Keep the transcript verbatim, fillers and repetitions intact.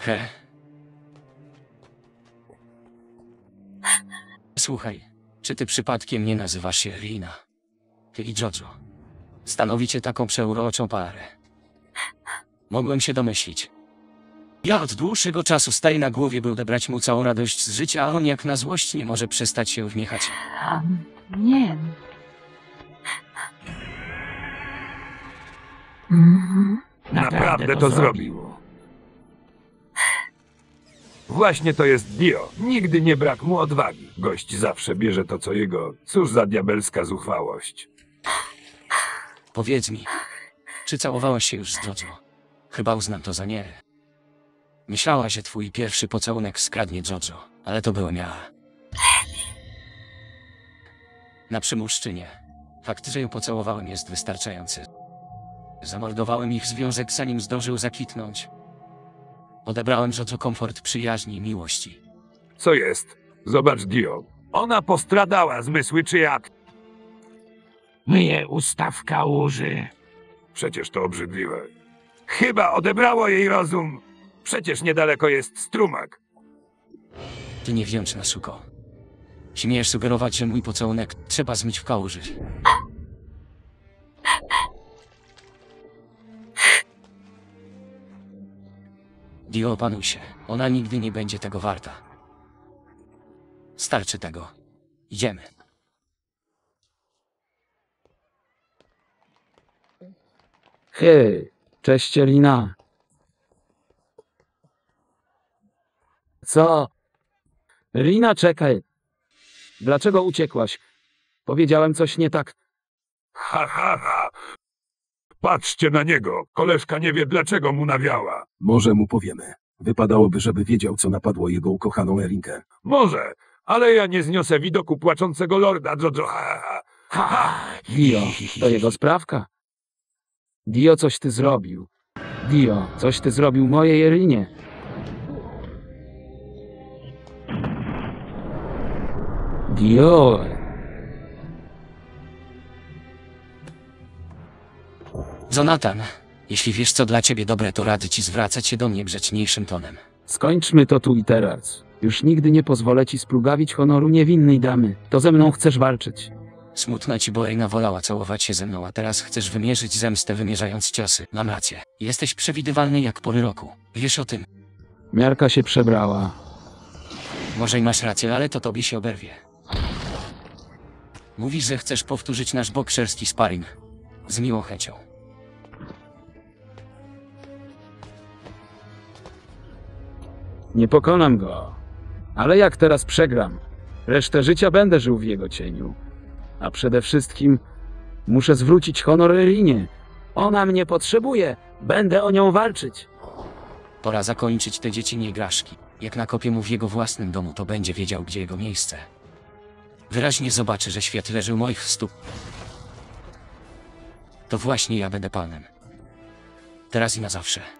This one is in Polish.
He. Słuchaj, czy ty przypadkiem nie nazywasz się Rina? Ty i Jojo. Stanowicie taką przeuroczą parę. Mogłem się domyślić. Ja od dłuższego czasu staję na głowie, by odebrać mu całą radość z życia, a on jak na złość nie może przestać się uśmiechać. Um, nie. Mm, naprawdę, naprawdę to, to zrobiło. Właśnie to jest Dio. Nigdy nie brak mu odwagi. Gość zawsze bierze to, co jego. Cóż za diabelska zuchwałość. Powiedz mi, czy całowałaś się już z Jojo? Chyba uznam to za nie. Myślała, że twój pierwszy pocałunek skradnie Jojo, ale to byłem ja. Na przymuszczynie. Fakt, że ją pocałowałem, jest wystarczający. Zamordowałem ich związek, zanim zdążył zakitnąć. Odebrałem Jojo komfort przyjaźni i miłości. Co jest? Zobacz, Dio. Ona postradała zmysły czy jak? Myje ustawka łuży. Przecież to obrzydliwe. Chyba odebrało jej rozum. Przecież niedaleko jest strumak. Ty niewdzięczna suko. Śmiesz sugerować, że mój pocałunek trzeba zmyć w kałuży. Dio, opanuj się. Ona nigdy nie będzie tego warta. Starczy tego. Idziemy. Hej, cześć Erina. Co? Rina, czekaj. Dlaczego uciekłaś? Powiedziałem coś nie tak. Ha, ha, ha. Patrzcie na niego. Koleżka nie wie, dlaczego mu nawiała. Może mu powiemy. Wypadałoby, żeby wiedział, co napadło jego ukochaną Erinkę. Może, ale ja nie zniosę widoku płaczącego lorda Jojo. Ha, ha, ha. Ha. Dio, to jego sprawka. Dio, coś ty zrobił. Dio, coś ty zrobił mojej Erinie. Dio. Jonathan, jeśli wiesz, co dla ciebie dobre, to radzę ci zwracać się do mnie grzeczniejszym tonem. Skończmy to tu i teraz. Już nigdy nie pozwolę ci splugawić honoru niewinnej damy. To ze mną chcesz walczyć. Smutna ci, bo Erina wolała całować się ze mną, a teraz chcesz wymierzyć zemstę, wymierzając ciosy. Mam rację. Jesteś przewidywalny jak pory roku. Wiesz o tym. Miarka się przebrała. Może i masz rację, ale to tobie się oberwie. Mówisz, że chcesz powtórzyć nasz bokserski sparring. Z miłą chęcią. Nie pokonam go. Ale jak teraz przegram, resztę życia będę żył w jego cieniu. A przede wszystkim muszę zwrócić honor Erinie. Ona mnie potrzebuje. Będę o nią walczyć. Pora zakończyć te dziecinnie graszki. Jak nakopię mu w jego własnym domu, to będzie wiedział, gdzie jego miejsce. Wyraźnie zobaczy, że świat leży u moich stóp. To właśnie ja będę panem. Teraz i na zawsze.